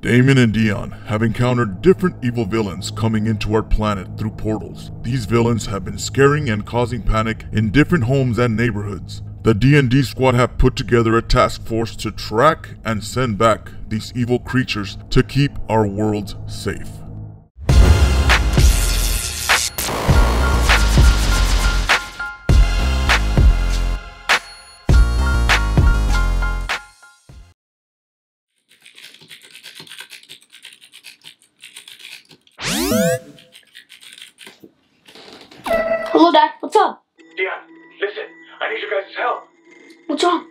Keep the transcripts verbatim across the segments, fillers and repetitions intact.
Damon and Dion have encountered different evil villains coming into our planet through portals. These villains have been scaring and causing panic in different homes and neighborhoods. The D and D Squad have put together a task force to track and send back these evil creatures to keep our worlds safe. Hello, Dad. What's up? Dion, listen. I need your guys' help. What's wrong?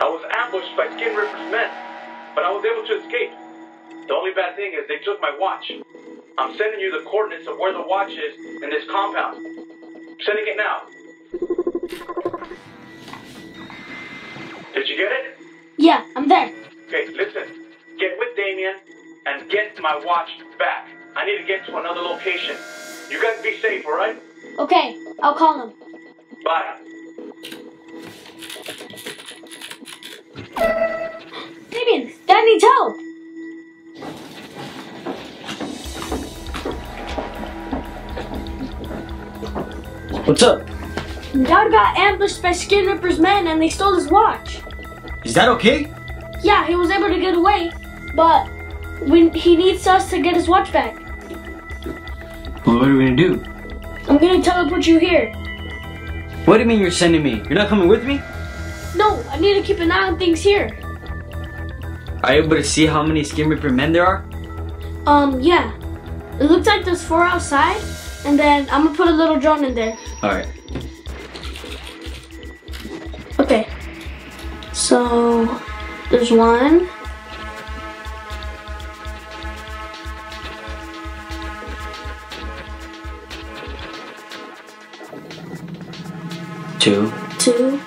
I was ambushed by Skin River's men, but I was able to escape. The only bad thing is they took my watch. I'm sending you the coordinates of where the watch is in this compound. I'm sending it now. Did you get it? Yeah, I'm there. Okay, listen. Get with Damien and get my watch back. I need to get to another location. You guys be safe, alright? Okay, I'll call him. Bye. Damien, Dad needs help. What's up? Dad got ambushed by Skin Ripper's men and they stole his watch. Is that okay? Yeah, he was able to get away, but we, he needs us to get his watch back. Well, what are we gonna do? I'm gonna teleport you here. What do you mean you're sending me? You're not coming with me? No, I need to keep an eye on things here. Are you able to see how many Skin Ripper men there are? Um, yeah. It looks like there's four outside, and then I'm gonna put a little drone in there. Alright. Okay. So, there's one. Two. Two.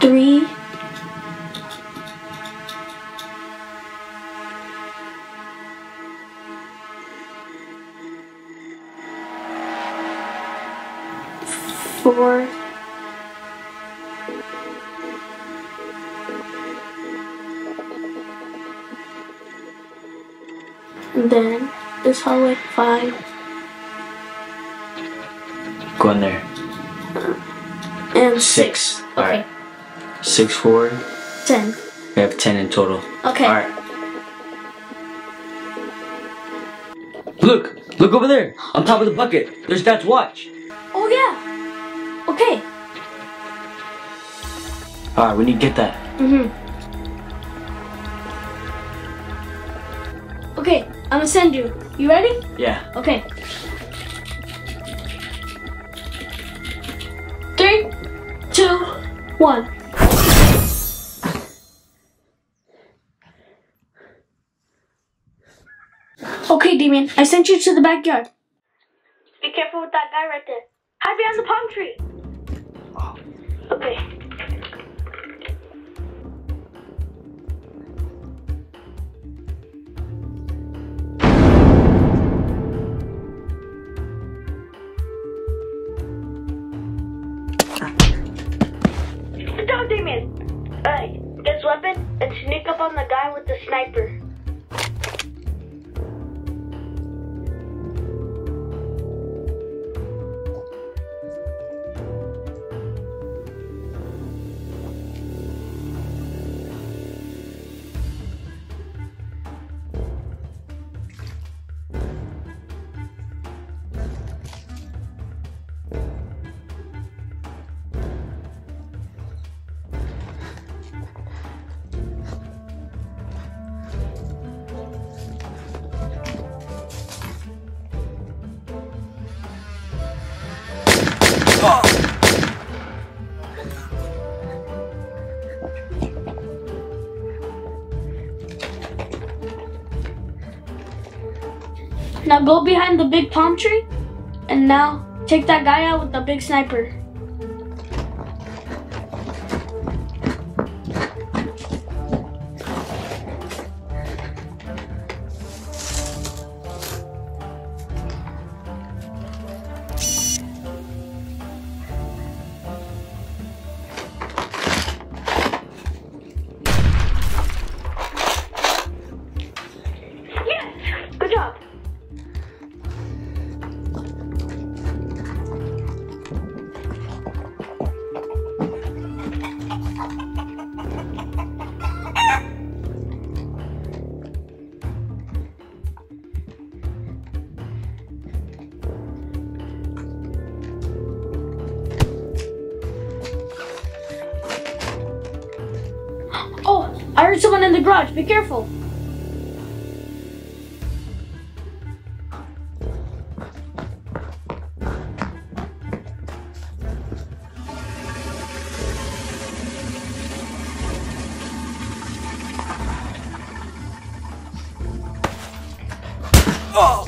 Three. Four. And then this hallway, five. Go in there. And six. six. Okay. All right. Six forward. Ten. We have ten in total. Okay. All right. Look, look over there, on top of the bucket. There's Dad's watch. Oh yeah. Okay. All right, we need to get that. Mm-hmm. Okay, I'm gonna send you. You ready? Yeah. Okay. Three, two, one. Okay, Damien, I sent you to the backyard. Be careful with that guy right there. Hide behind the palm tree. Okay. Weapon and sneak up on the guy with the sniper. Now go behind the big palm tree, and now take that guy out with the big sniper. up. I heard someone in the garage, be careful! Oh!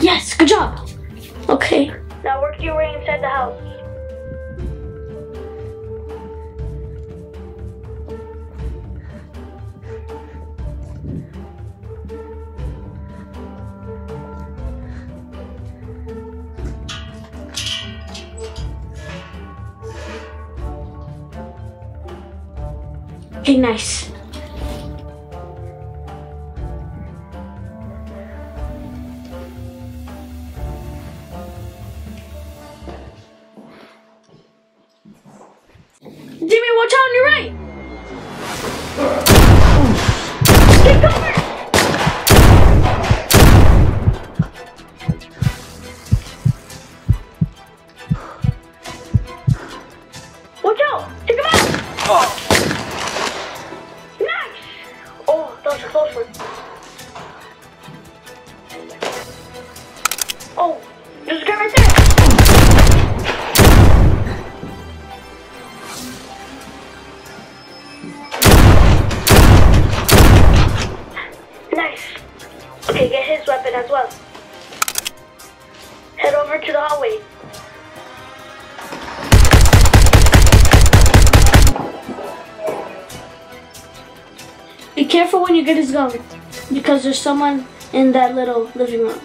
Yes, good job! Okay. Now work your way inside the house. Okay, nice. Jimmy, watch out on your right! Get cover! Watch out! Take him out! Oh. Nice! Oh, that was a close one. Oh, there's a guy right there! Okay, get his weapon as well. Head over to the hallway. Be careful when you get his gun, because there's someone in that little living room.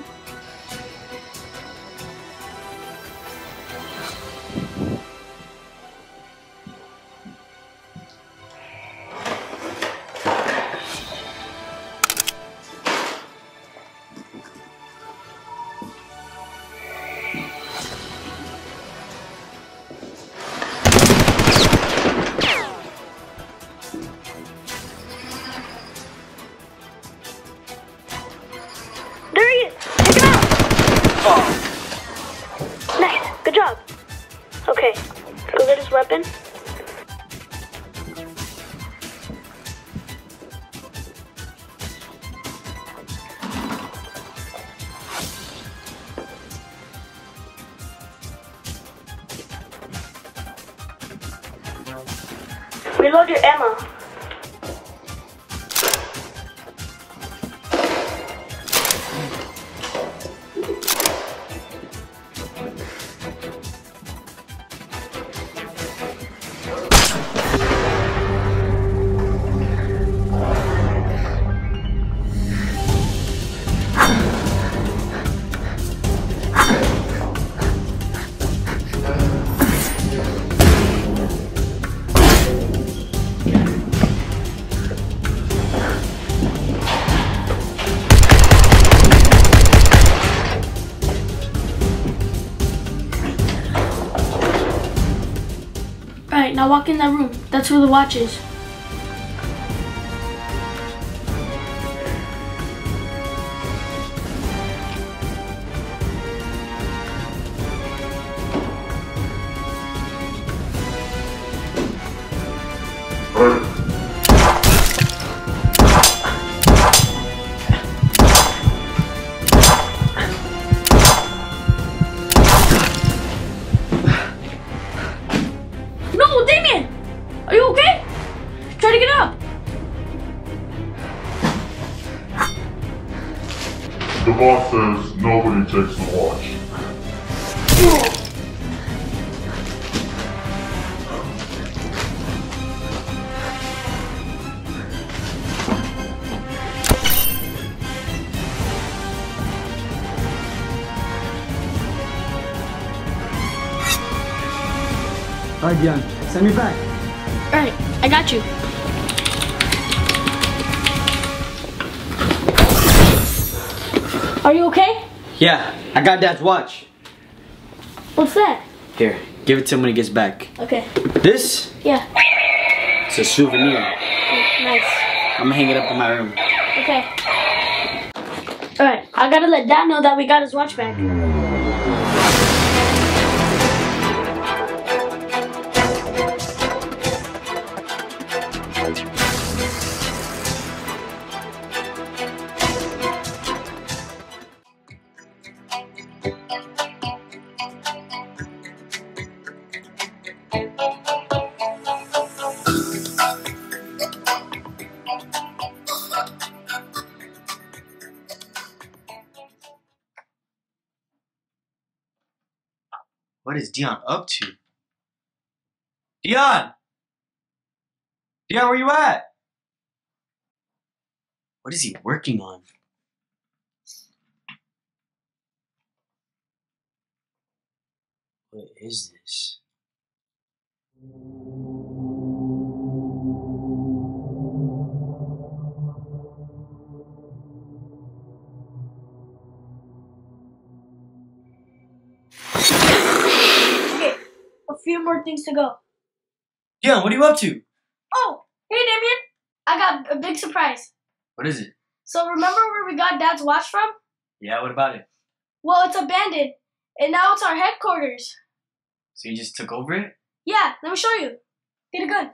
Okay, go get his weapon. Reload your ammo. Now walk in that room. That's where the watch is. The boss says nobody takes the watch. Alright, Dion, send me back. Alright, I got you. Are you okay? Yeah, I got Dad's watch. What's that? Here, give it to him when he gets back. Okay. This? Yeah. It's a souvenir. Mm, nice. I'm gonna hang it up in my room. Okay. Alright, I gotta let Dad know that we got his watch back. What is Dion up to? Dion! Dion, where you at? What is he working on? What is this? Few more things to go. Yeah, what are you up to? Oh, hey Damien. I got a big surprise. What is it? So remember where we got Dad's watch from? Yeah, what about it? Well, it's abandoned, and now it's our headquarters. So you just took over it? Yeah, let me show you. Get a gun.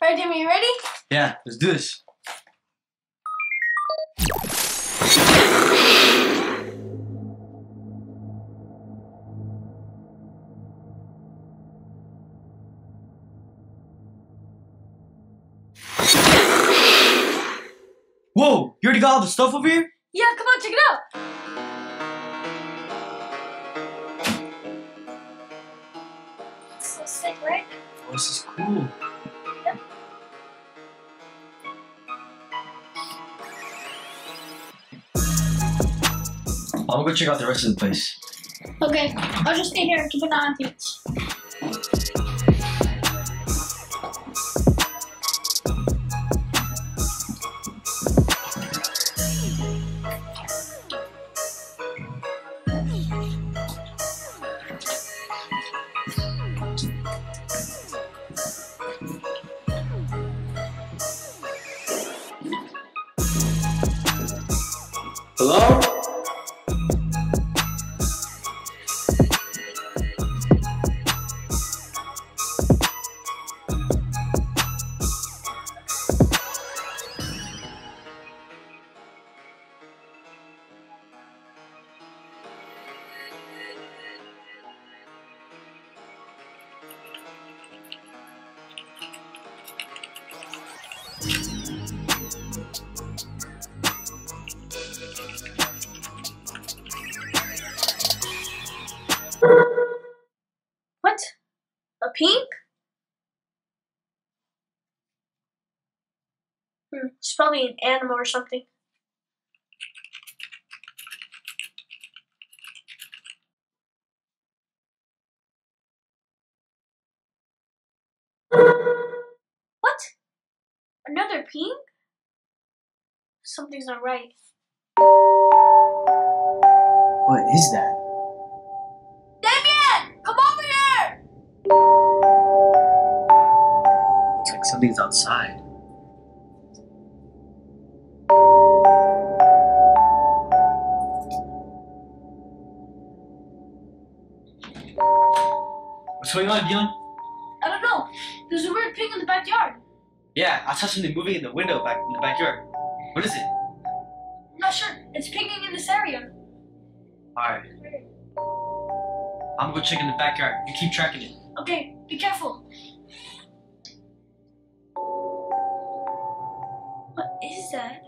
Alright Damien, you ready? Yeah, let's do this. Whoa, you already got all the stuff over here? Yeah, come on, check it out. It's so sick, right? Oh, this is cool. Yep. I'm gonna go check out the rest of the place. Okay, I'll just stay here and keep an eye on things. Hello? What? A pink? Hmm, it's probably an animal or something. What? Another pink? Something's not right. What is that? Looks like something's outside. What's going on, Dylan? I don't know. There's a weird pig in the backyard. Yeah, I saw something moving in the window back in the backyard. What is it? I'm not sure. It's pinging in this area. Alright. I'm gonna go check in the backyard. You keep tracking it. Okay, be careful. What is that?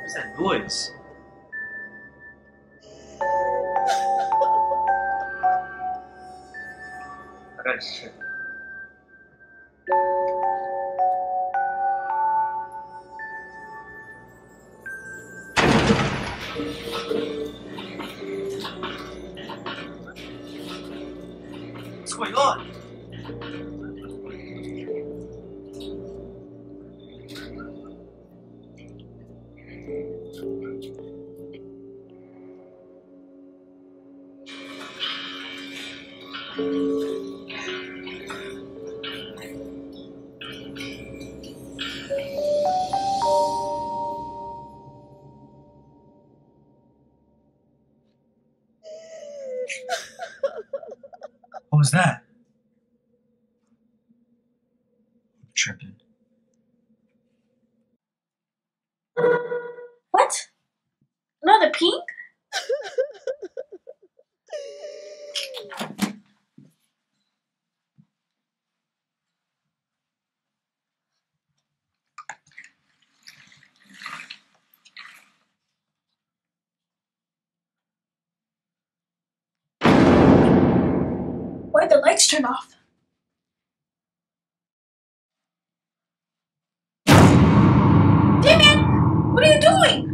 What's that noise? question. What's going on? What was that? I'm tripping. What? Another pink? Why'd the lights turn off? Damien! What are you doing?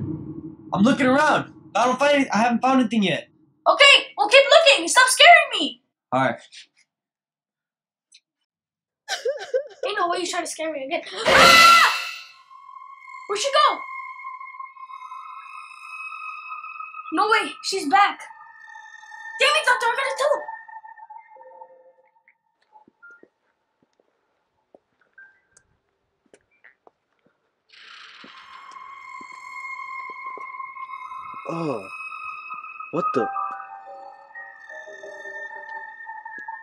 I'm looking around. I don't find it. I haven't found anything yet. Okay, well keep looking. Stop scaring me. Alright. Ain't no way you try to scare me again. Ah! Where'd she go? No way, she's back. Damien, stop talking to her too. Oh, what the?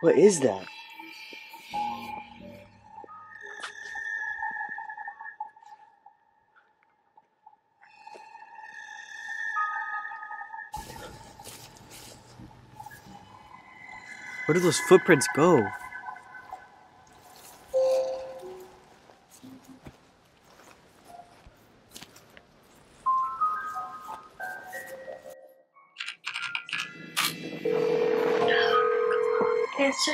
What is that? Where do those footprints go? This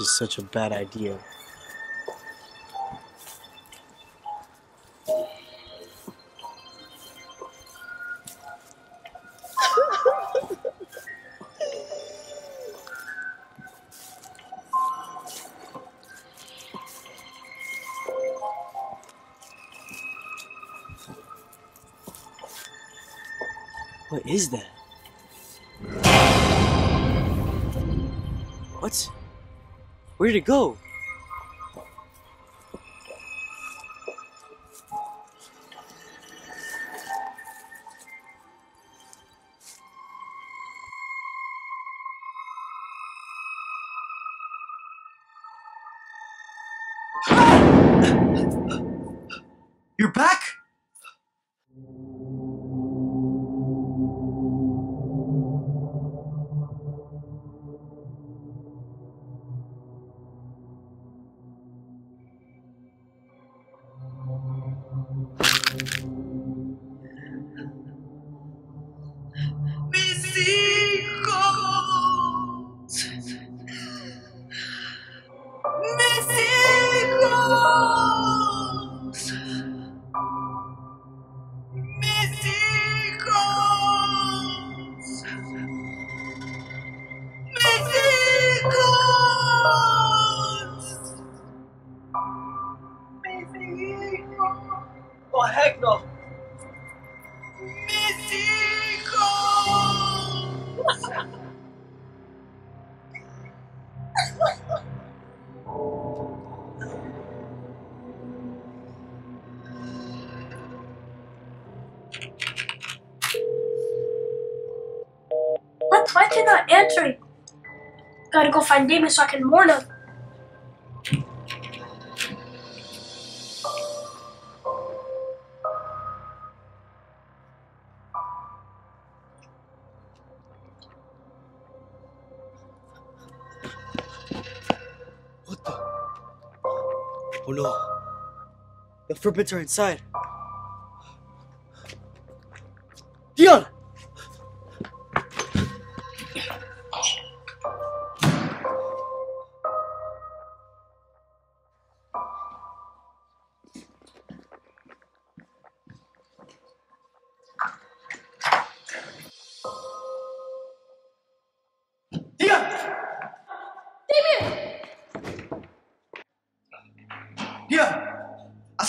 is such a bad idea. What is that? What? Where did it go? You're back? Oh, heck no! Mexico! What? Why did not answer it? Gotta go find Damon so I can warn him. Oh no, the footprints are inside. Dion!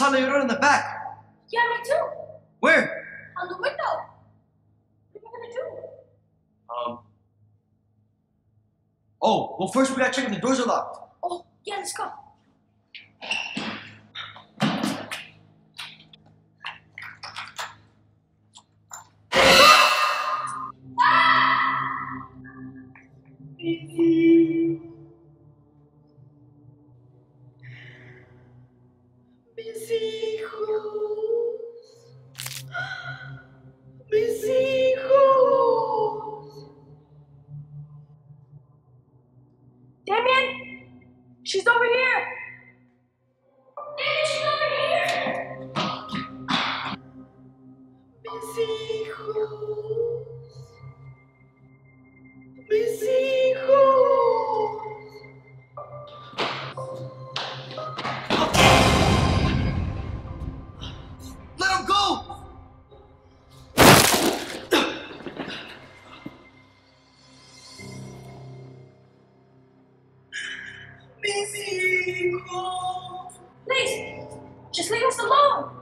saw La Llorona in the back. Yeah, me too. Where? On the window. What are we gonna do? Um. Oh, well, first we gotta check if the doors are locked. Oh, yeah, let's go. Please, just leave us alone.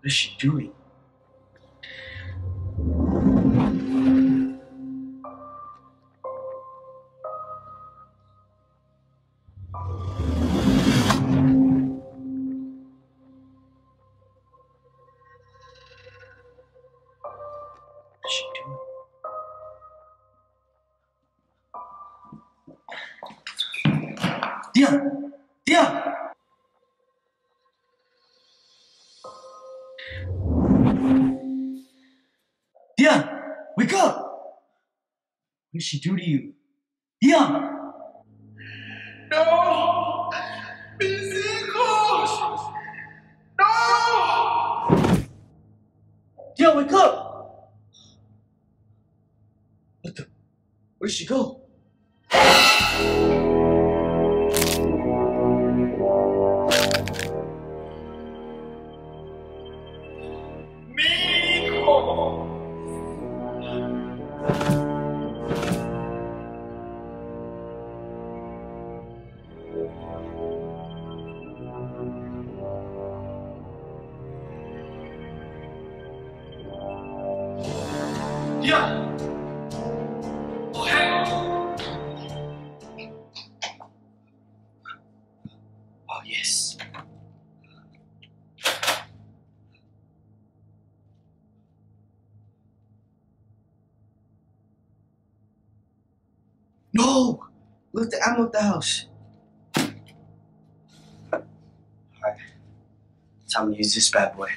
What is she doing? Dion! Dion! Dion! Wake up! What did she do to you? Dion! No! Mis hijos! No! Dion, wake up! What the? Where'd she go? Yeah. Oh, hey. Oh, yes. No! We left the ammo at the house. Alright. Time to use this bad boy.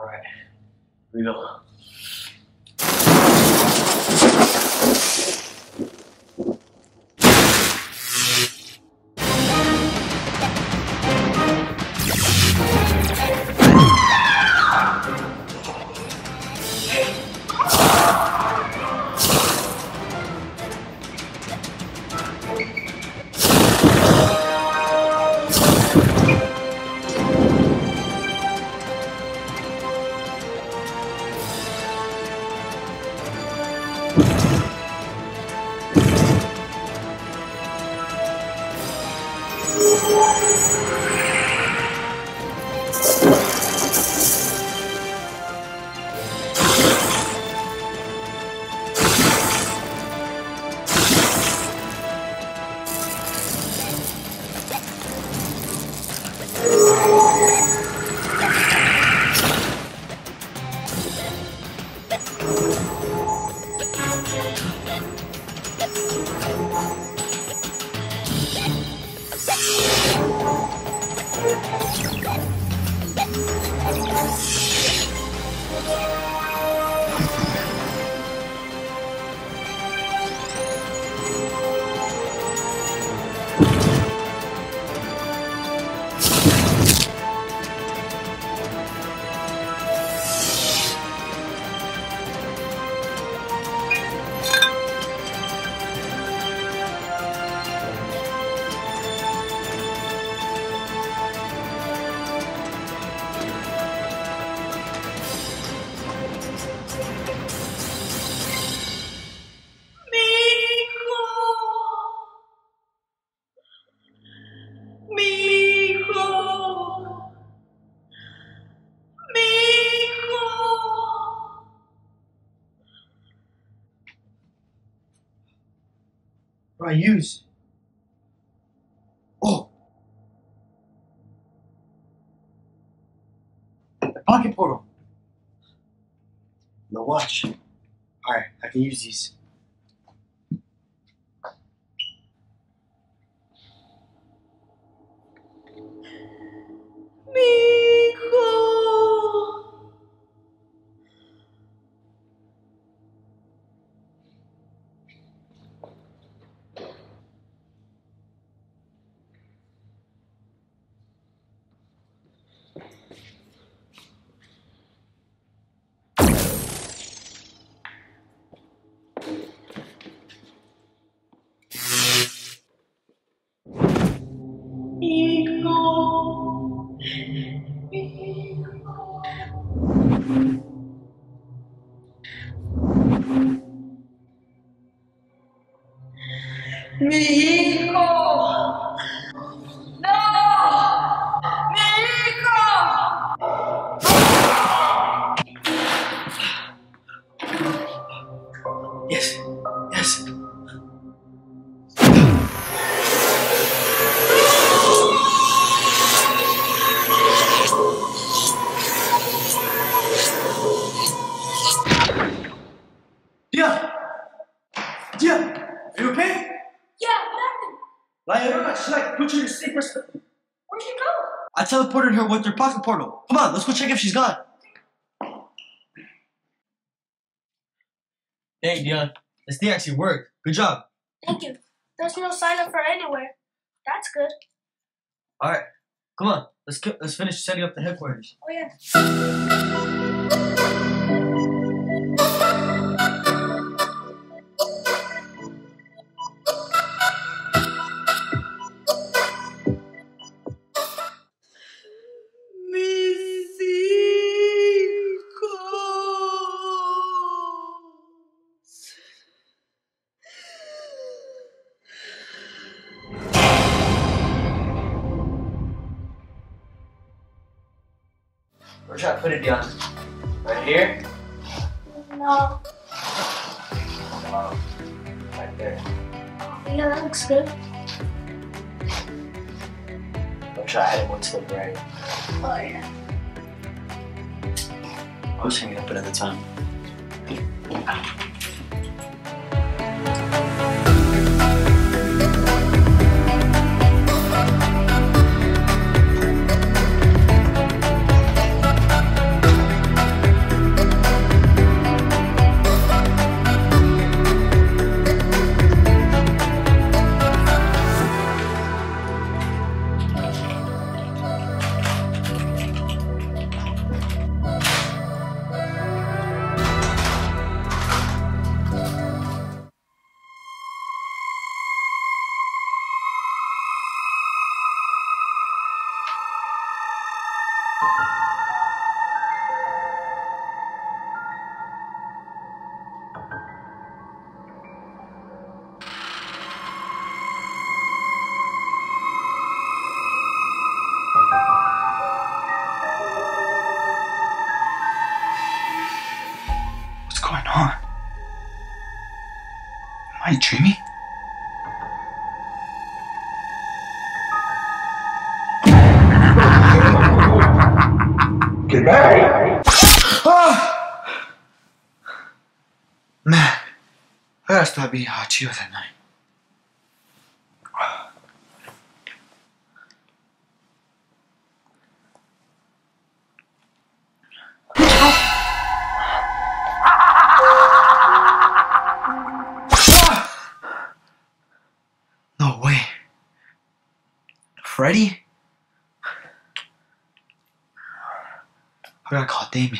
Alright, here we go. I use. Oh! The pocket portal. Now watch. Alright, I can use these. Teleported her with her pocket portal. Come on, let's go check if she's gone. Dang, Dion. This thing actually worked. Good job. Thank you. There's no sign of her anywhere. That's good. All right, come on. Let's let's finish setting up the headquarters. Oh yeah. Try to put it down. Right here? No. Wow. Right there. Yeah, that looks good. I'll try to add it one to the right. Oh, yeah. I was hanging up another time. Am I dreaming? Good night. Oh. Man, I gotta stop being hot to you that night. Freddy? I gotta call Damien.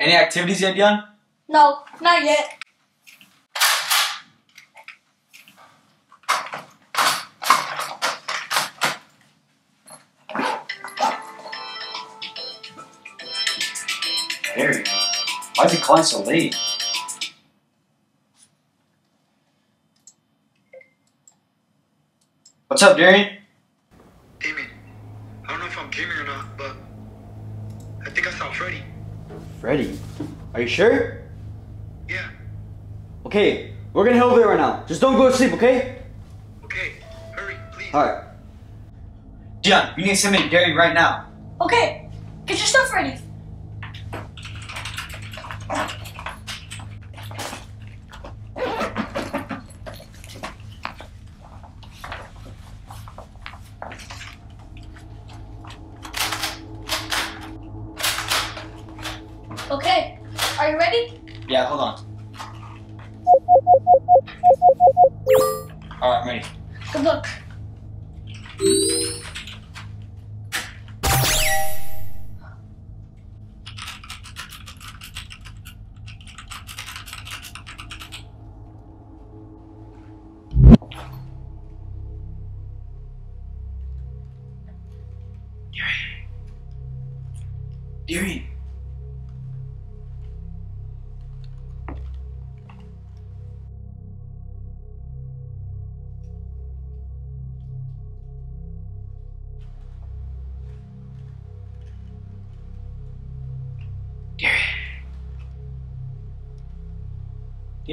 Any activities yet, Dion? No, not yet. Harry, why is he calling so late? What's up, Darian? Damien, I don't know if I'm dreaming or not, but I think I saw Freddy. Freddy? Are you sure? Yeah. Okay, we're gonna head over there right now. Just don't go to sleep, okay? Okay, hurry, please. Alright. Dion, you need to send me to Gary right now. Okay, get your stuff ready. Okay, are you ready? Yeah, hold on. Alright, I'm ready. Good luck. Deary. Deary.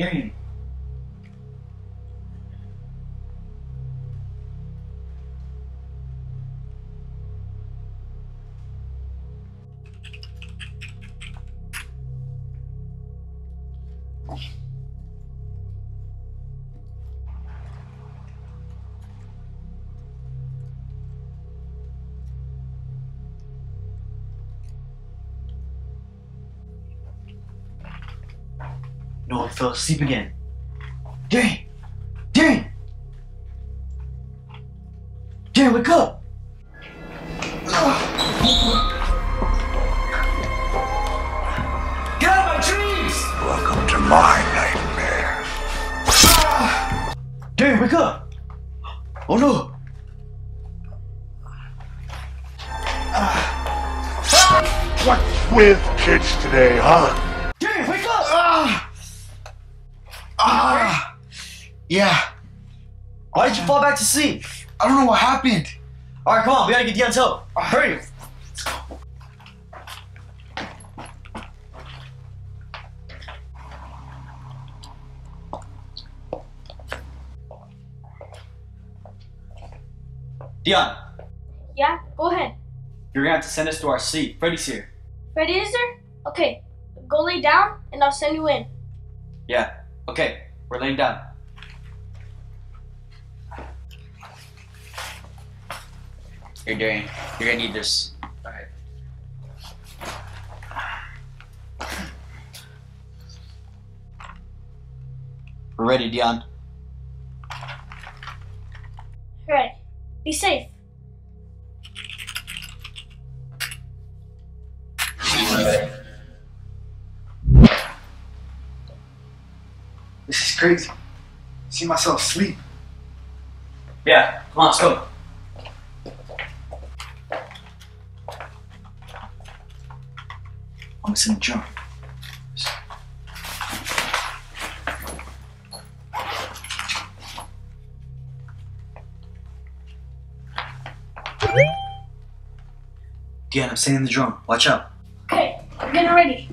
Deary. No, I fell asleep again. Dang! Dang! Dang, wake up! Get out of my dreams! Welcome to my nightmare. Dang, wake up! Oh no! What with kids today, huh? Ah, yeah. Why did you fall back to sleep? I don't know what happened. All right, come on. We gotta get Dion's help. Right, hurry. Let's go. Dion. Yeah, go ahead. You're gonna have to send us to our sleep. Freddy's here. Freddy is there? Okay. Go lay down, and I'll send you in. Yeah. Okay, we're laying down. You're doing. You're gonna need this. All right. We're ready, Dion. All right. Be safe. This is crazy. See myself sleep. Yeah, come on, let's go. Oh, it's in the jar. Dion, I'm staying in the drum. Watch out. Okay, I'm getting ready.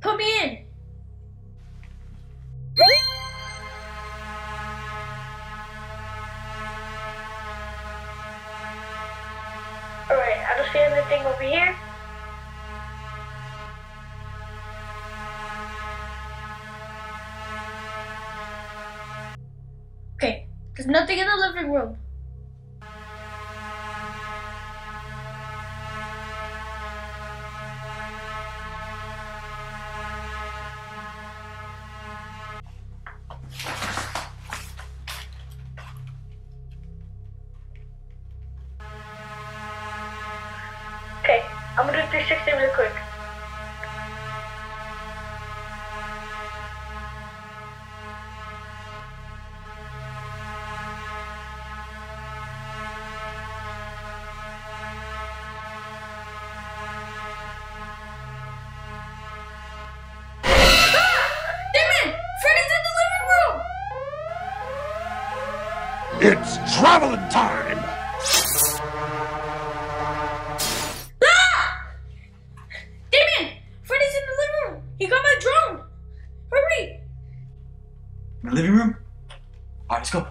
Put me in. Alright, I don't see anything over here. Okay, there's nothing in the living room. Okay, I'm gonna do three sixty real quick. It's traveling time! Ah! Damien! Freddy's in the living room! He got my drone! Hurry! My living room? Alright, let's go.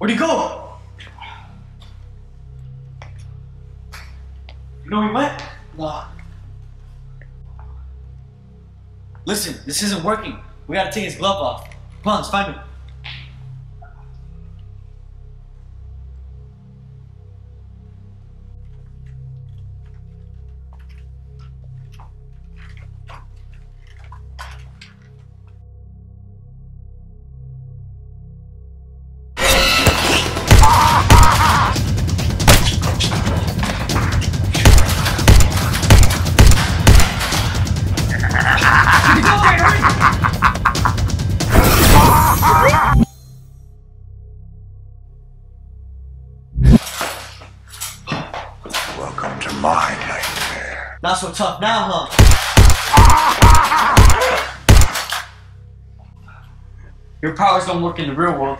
Where'd he go? You know where he went? Nah. Listen, this isn't working. We gotta take his glove off. Come on, let's find him. Not so tough now, huh? Your powers don't work in the real world.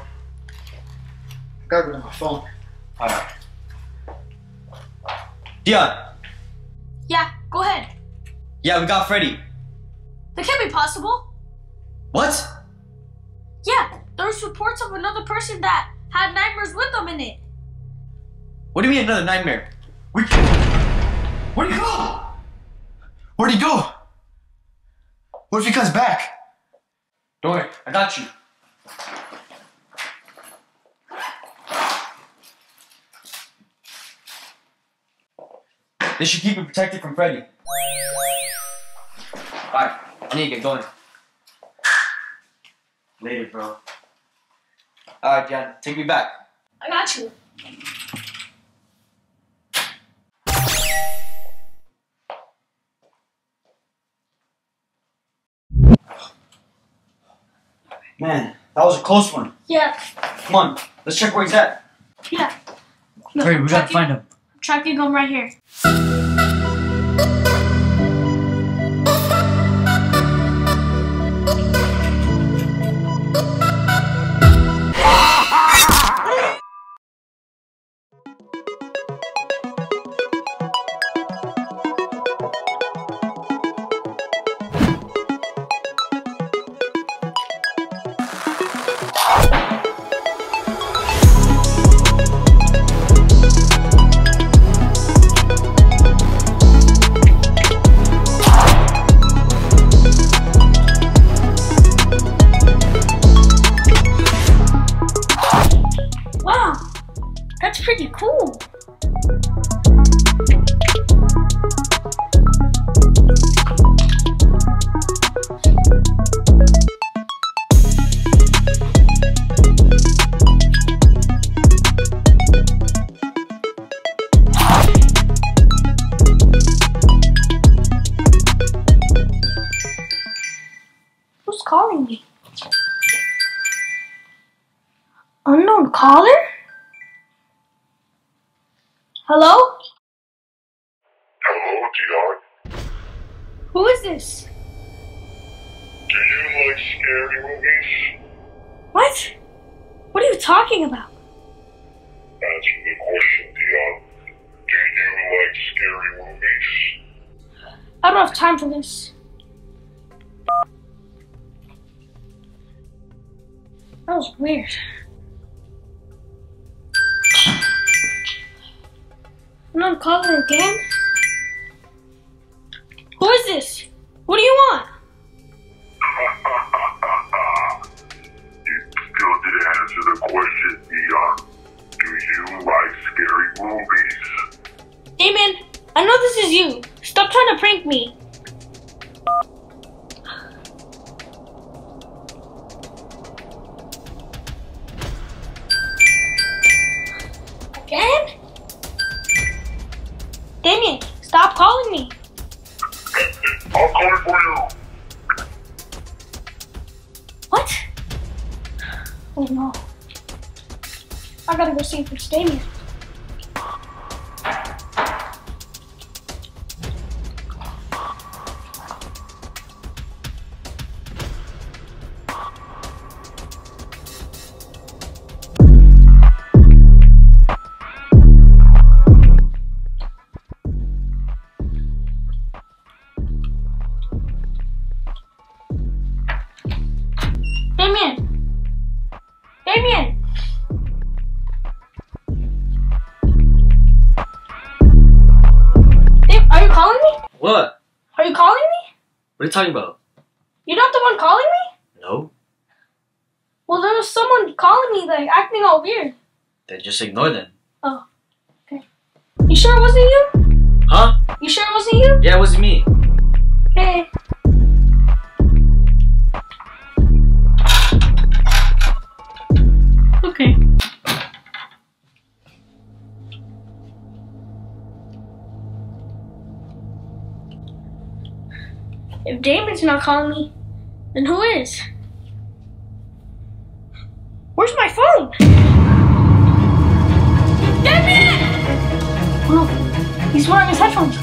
I gotta go to my phone. Alright. Dion! Yeah, go ahead. Yeah, we got Freddy. That can't be possible. What? Yeah, there's reports of another person that had nightmares with them in it. What do you mean another nightmare? We can... Where'd he go? Where'd he go? What if he comes back? Don't worry, I got you. This should keep him protected from Freddy. Alright, I need to get going. Later, bro. Alright, Jan, take me back. I got you. Man, that was a close one. Yeah. Come on, let's check where he's at. Yeah. Look, hurry, we gotta find him. I'm tracking him right here. Pretty cool. Who's calling me? Unknown caller? Hello? Hello, Dion. Who is this? Do you like scary movies? What? What are you talking about? Answer the question, Dion. Do you like scary movies? I don't have time for this. That was weird. I'm not calling again? Who is this? What do you want? question, Neon. Do you like scary movies? Damon, I know this is you. Stop trying to prank me. Again? Damien, stop calling me. I'm calling for you. What? Oh no. I gotta go see if it's Damien. What? Are you calling me? What are you talking about? You're not the one calling me? No. Well, there was someone calling me, like, acting all weird. Then just ignore them. Oh, okay. You sure it wasn't you? Huh? You sure it wasn't you? Yeah, it wasn't me. Okay. Okay. If Damon's not calling me, then who is? Where's my phone? Damon! Oh, he's wearing his headphones.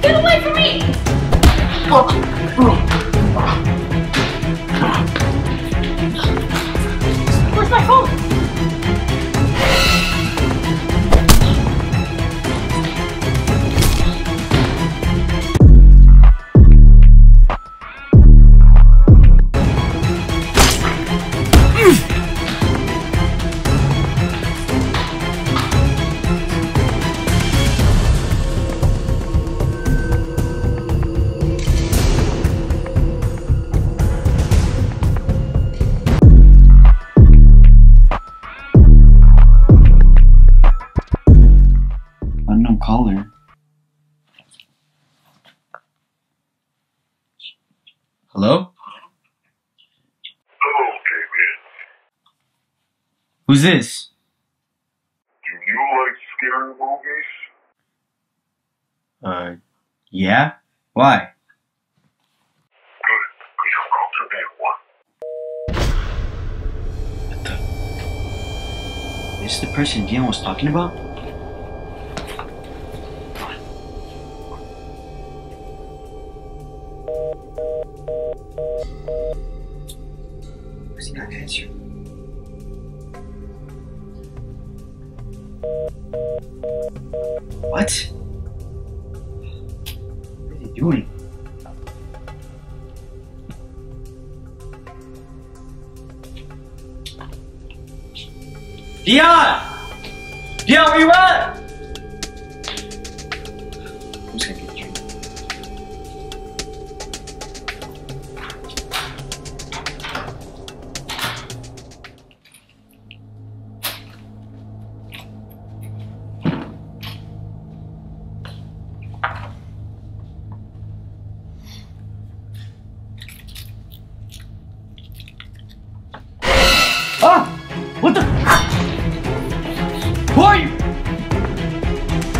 Get away from me! Oh. My phone. Caller. Hello? Hello, Damien. Who's this? Do you like scary movies? Uh, yeah? Why? Good, because I'm about to be one. What the? Is this the person Dion was talking about? Where's he not answering? What? What is he doing? Dion! Dion, where you at? I'm just gonna get you. What the? Who are you?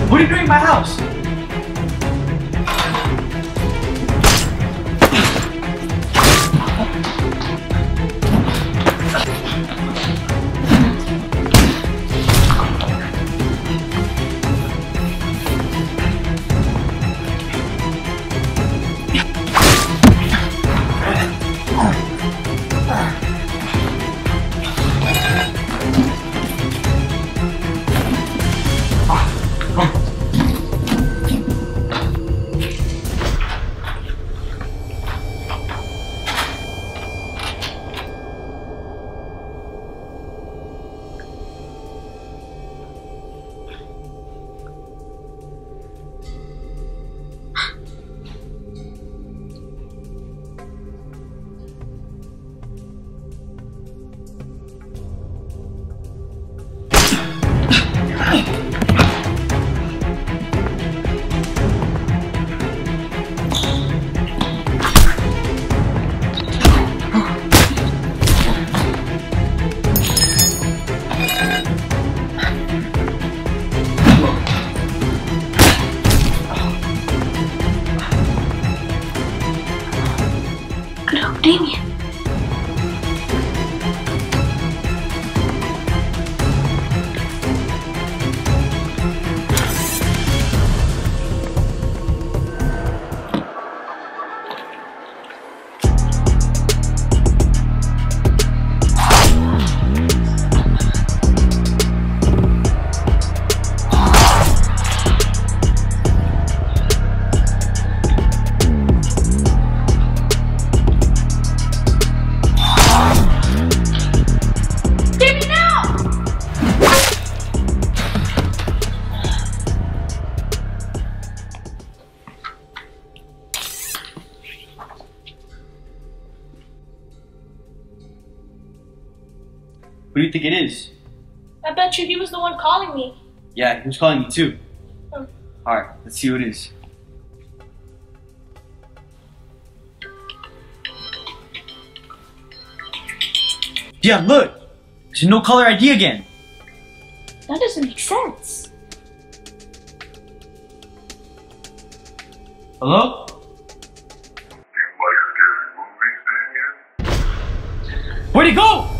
What are you doing in my house? Oh. Dang it. Who do you think it is? I bet you he was the one calling me. Yeah, he was calling me too. Hmm. Alright, let's see who it is. Yeah, look! There's a no-caller I D again! That doesn't make sense. Hello? Do you like scary movies, Damien? Where'd he go?